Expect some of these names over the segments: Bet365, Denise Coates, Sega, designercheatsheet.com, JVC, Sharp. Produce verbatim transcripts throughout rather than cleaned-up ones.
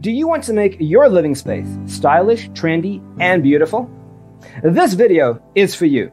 Do you want to make your living space stylish, trendy, and beautiful? This video is for you.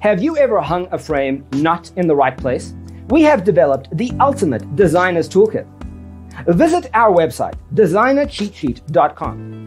Have you ever hung a frame not in the right place? We have developed the ultimate designer's toolkit. Visit our website, designer cheat sheet dot com.